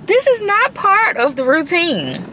This is not part of the routine.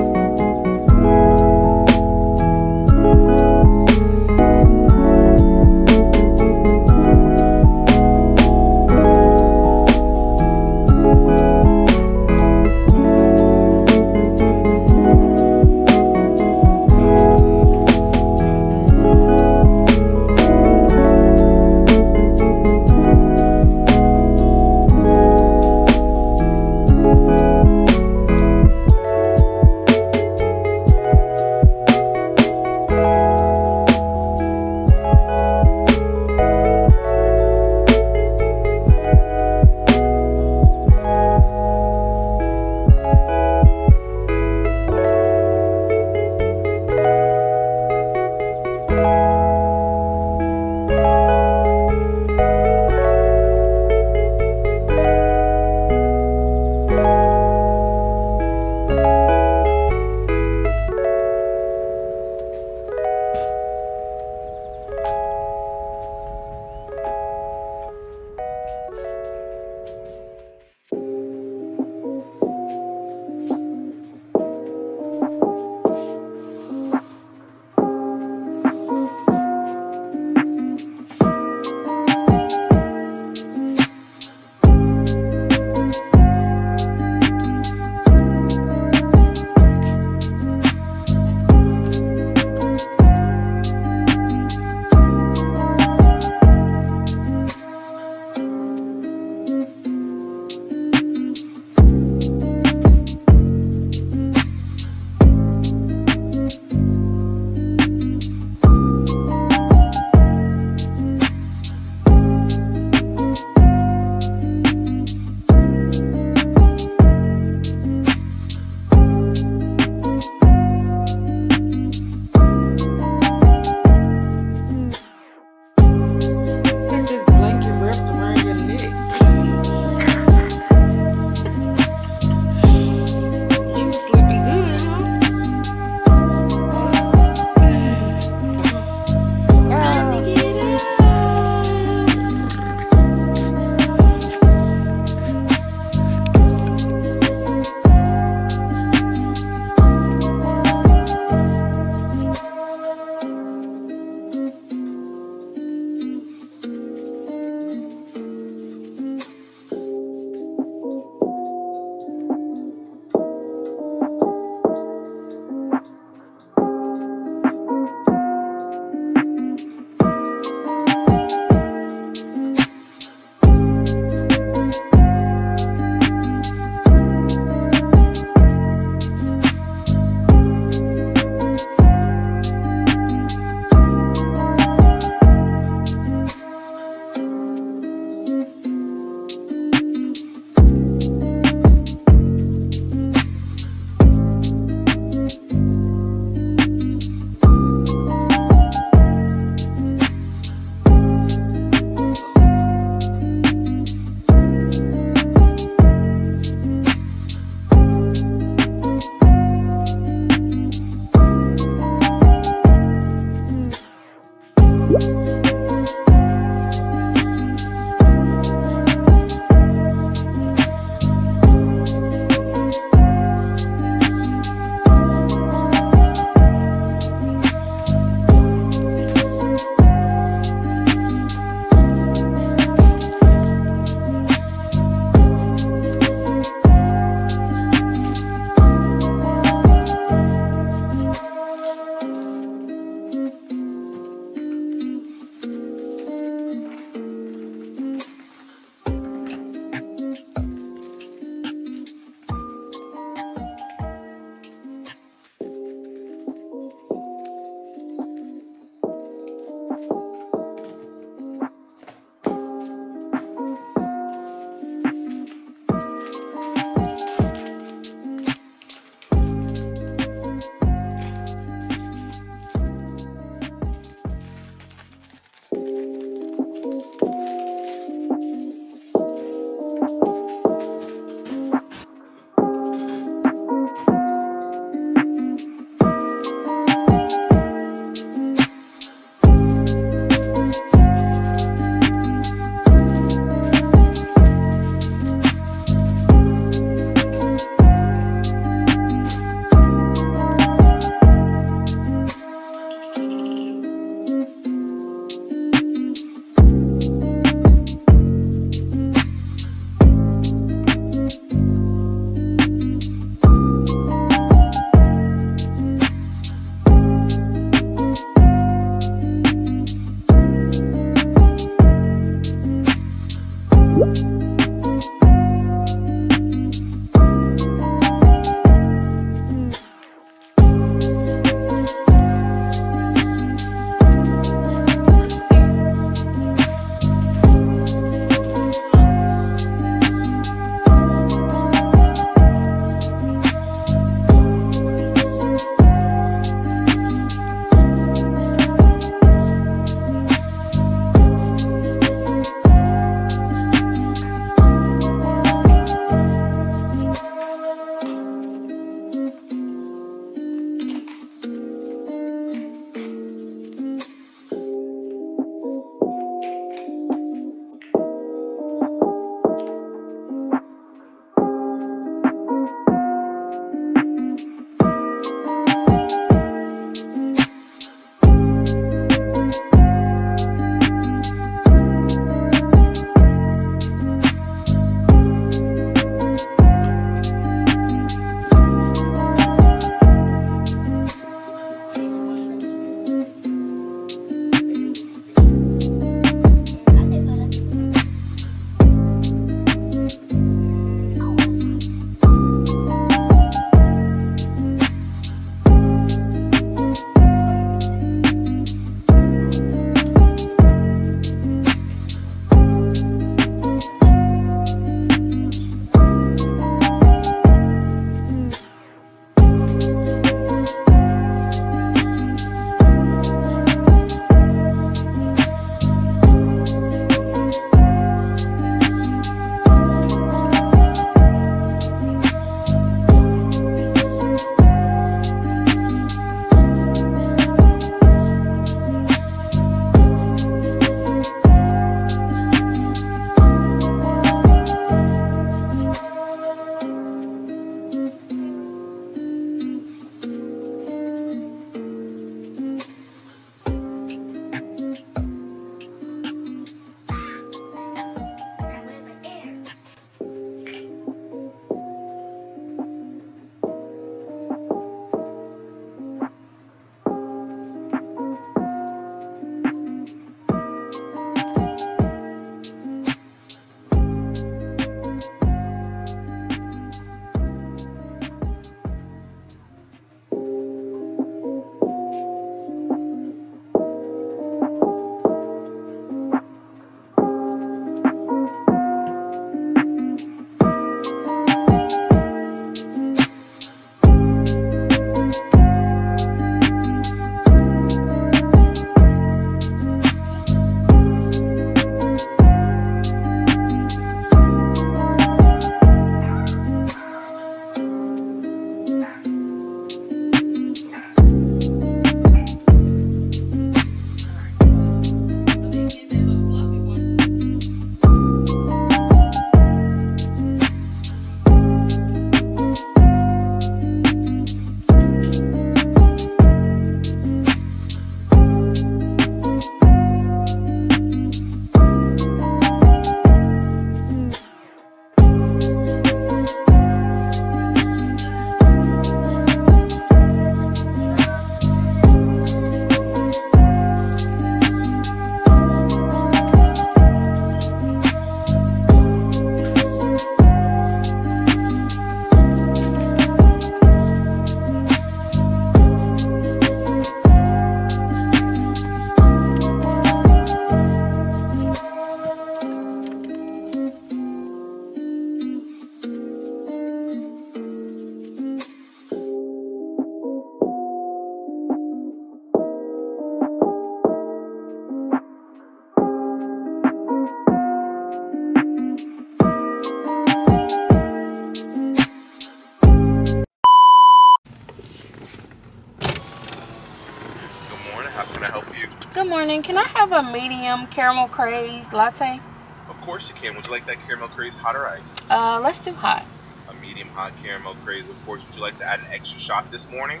morning. Can I have a medium caramel crazed latte? Of course you can. Would you like that caramel crazed hot or iced? Let's do hot. A medium hot caramel crazed, of course. Would you like to add an extra shot this morning?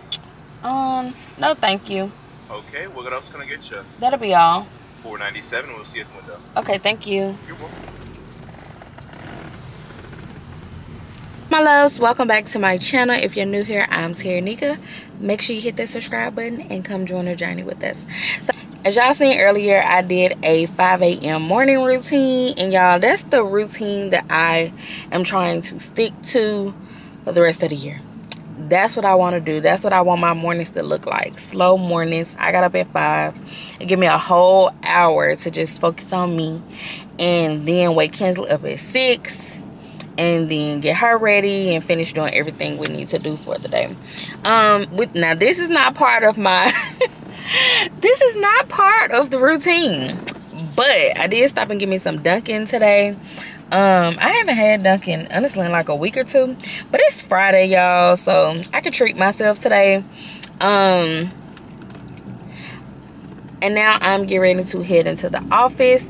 No thank you. Okay, what else can I get you? That'll be all. $4.97, we'll see you at the window. Okay, thank you. You're welcome. My loves, welcome back to my channel. If you're new here, I'm Terraneka. Make sure you hit that subscribe button and come join the journey with us. So, as y'all seen earlier, I did a 5 a.m. morning routine, and y'all, that's the routine that I am trying to stick to for the rest of the year. That's what I want to do. That's what I want my mornings to look like. Slow mornings. I got up at 5. It gave me a whole hour to just focus on me, and then wake Kinsley up at 6. And then get her ready and finish doing everything we need to do for the day. Now this is not part of my this is not part of the routine, but I did stop and get me some Dunkin' today. I haven't had Dunkin' honestly in like a week or two, but it's Friday, y'all, so I could treat myself today. And now I'm getting ready to head into the office.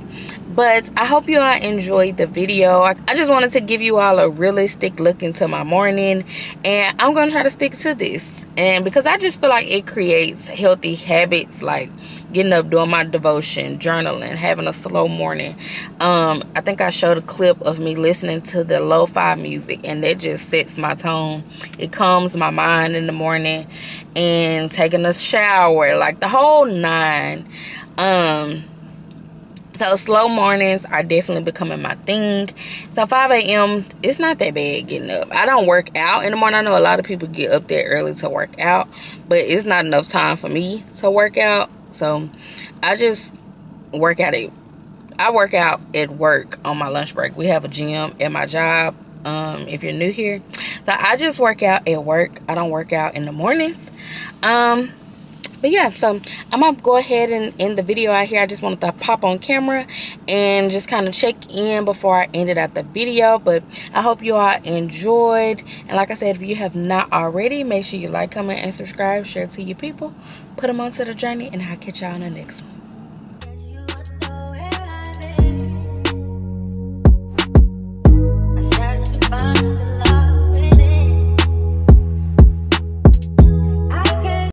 But I hope you all enjoyed the video. I just wanted to give you all a realistic look into my morning, and I'm gonna try to stick to this, and because I just feel like it creates healthy habits, like getting up, doing my devotion, journaling, having a slow morning. I think I showed a clip of me listening to the lo-fi music, and that just sets my tone. It calms my mind in the morning, and taking a shower, like the whole nine. So slow mornings are definitely becoming my thing. So 5 a.m., it's not that bad getting up. I don't work out in the morning. I know a lot of people get up there early to work out, but it's not enough time for me to work out. So I just work out. I work out at work on my lunch break. We have a gym at my job, if you're new here. So I just work out at work. I don't work out in the mornings. But yeah, so I'm going to go ahead and end the video out here. I just wanted to pop on camera and just kind of check in before I ended out the video. But I hope you all enjoyed. And like I said, if you have not already, make sure you like, comment, and subscribe. Share it to your people. Put them onto the journey, and I'll catch y'all on the next one.